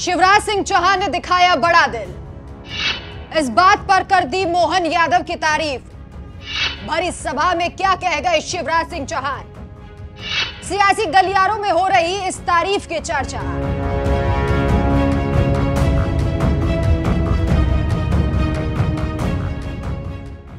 शिवराज सिंह चौहान ने दिखाया बड़ा दिल, इस बात पर कर दी मोहन यादव की तारीफ। भरी सभा में क्या कह गए शिवराज सिंह चौहान, सियासी गलियारों में हो रही इस तारीफ की चर्चा।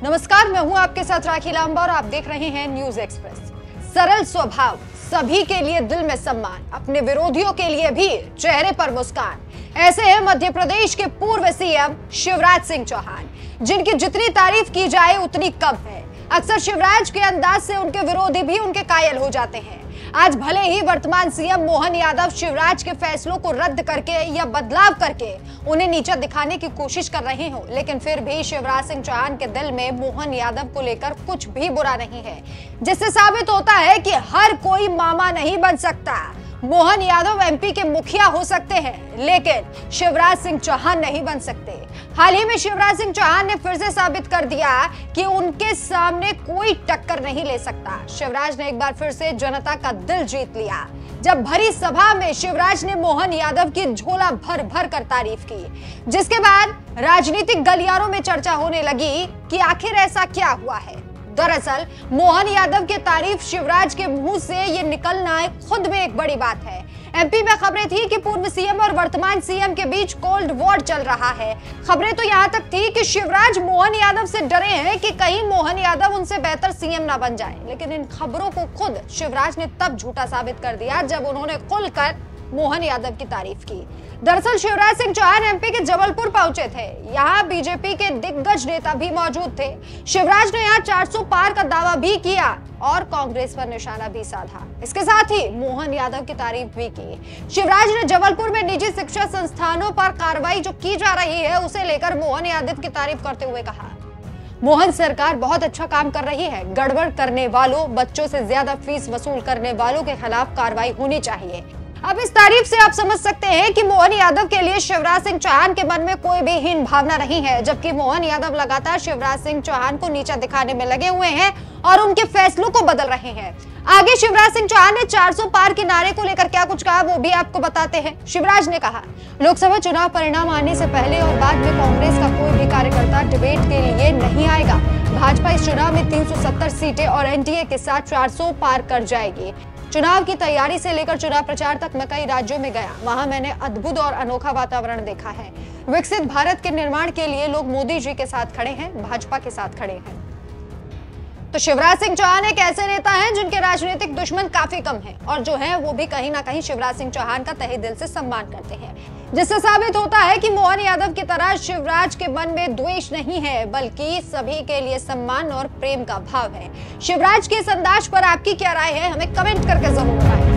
नमस्कार, मैं हूं आपके साथ राखी लांबा और आप देख रहे हैं न्यूज एक्सप्रेस। सरल स्वभाव, सभी के लिए दिल में सम्मान, अपने विरोधियों के लिए भी चेहरे पर मुस्कान, ऐसे हैं मध्य प्रदेश के पूर्व सीएम शिवराज सिंह चौहान, जिनकी जितनी तारीफ की जाए उतनी कम है। अक्सर शिवराज के अंदाज से उनके विरोधी भी उनके कायल हो जाते हैं। आज भले ही वर्तमान सीएम मोहन यादव शिवराज के फैसलों को रद्द करके या बदलाव करके उन्हें नीचा दिखाने की कोशिश कर रहे हो, लेकिन फिर भी शिवराज सिंह चौहान के दिल में मोहन यादव को लेकर कुछ भी बुरा नहीं है, जिससे साबित होता है कि हर कोई मामा नहीं बन सकता। मोहन यादव एमपी के मुखिया हो सकते हैं, लेकिन शिवराज सिंह चौहान नहीं बन सकते। हाल ही में शिवराज सिंह चौहान ने फिर से साबित कर दिया कि उनके सामने कोई टक्कर नहीं ले सकता। शिवराज ने एक बार फिर से जनता का दिल जीत लिया, जब भरी सभा में शिवराज ने मोहन यादव की झोला भर भर कर तारीफ की, जिसके बाद राजनीतिक गलियारों में चर्चा होने लगी कि आखिर ऐसा क्या हुआ है। दरअसल मोहन यादव की तारीफ शिवराज के मुंह से ये निकलना खुद में एक बड़ी बात है। एमपी में खबरें थी कि पूर्व सीएम और वर्तमान सीएम के बीच कोल्ड वॉर चल रहा है। खबरें तो यहाँ तक थी कि शिवराज मोहन यादव से डरे हैं कि कहीं मोहन यादव उनसे बेहतर सीएम ना बन जाए, लेकिन इन खबरों को खुद शिवराज ने तब झूठा साबित कर दिया जब उन्होंने खुलकर मोहन यादव की तारीफ की। दरअसल शिवराज सिंह चौहान एमपी के जबलपुर पहुंचे थे। यहाँ बीजेपी के दिग्गज नेता भी मौजूद थे। शिवराज ने यहाँ 400 पार का दावा भी किया और कांग्रेस पर निशाना भी साधा। इसके साथ ही मोहन यादव की तारीफ भी की। शिवराज ने जबलपुर में निजी शिक्षा संस्थानों पर कार्रवाई जो की जा रही है, उसे लेकर मोहन यादव की तारीफ करते हुए कहा, मोहन सरकार बहुत अच्छा काम कर रही है। गड़बड़ करने वालों, बच्चों से ज्यादा फीस वसूल करने वालों के खिलाफ कार्रवाई होनी चाहिए। अब इस तारीफ से आप समझ सकते हैं कि मोहन यादव के लिए शिवराज सिंह चौहान के मन में कोई भी हीन भावना नहीं है, जबकि मोहन यादव लगातार शिवराज सिंह चौहान को नीचा दिखाने में लगे हुए हैं और उनके फैसलों को बदल रहे हैं। आगे शिवराज सिंह चौहान ने 400 पार के नारे को लेकर क्या कुछ कहा, वो भी आपको बताते हैं। शिवराज ने कहा, लोकसभा चुनाव परिणाम आने से पहले और बाद में कांग्रेस का कोई भी कार्यकर्ता डिबेट के लिए नहीं आएगा। भाजपा इस चुनाव में 370 सीटें और एनडीए के साथ 400 पार कर जाएगी। चुनाव की तैयारी से लेकर चुनाव प्रचार तक मैं कई राज्यों में गया, वहां मैंने अद्भुत और अनोखा वातावरण देखा है। विकसित भारत के निर्माण के लिए लोग मोदी जी के साथ खड़े हैं, भाजपा के साथ खड़े हैं। तो शिवराज सिंह चौहान एक ऐसे नेता हैं जिनके राजनीतिक दुश्मन काफी कम हैं और जो हैं वो भी कहीं ना कहीं शिवराज सिंह चौहान का तहे दिल से सम्मान करते हैं, जिससे साबित होता है कि मोहन यादव की तरह शिवराज के मन में द्वेष नहीं है, बल्कि सभी के लिए सम्मान और प्रेम का भाव है। शिवराज के इस अंदाज पर आपकी क्या राय है, हमें कमेंट करके जरूर बताएं।